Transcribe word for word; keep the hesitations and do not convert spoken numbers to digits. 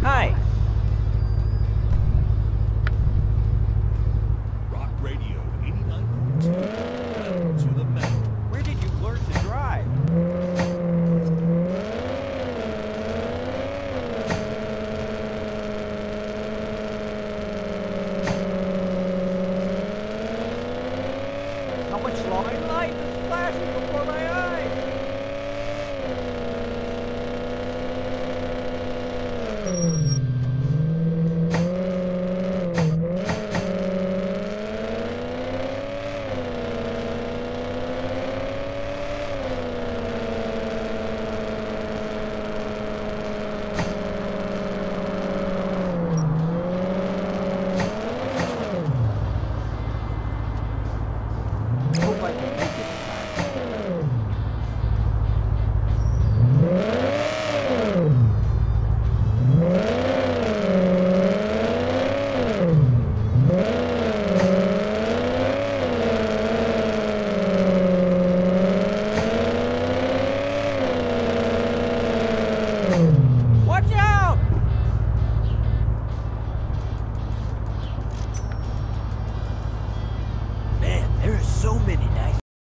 guys. Hi. Rock Radio eighty-nine point two. To the metal. Where did you learn to drive? How much longer life is flashing before my eyes?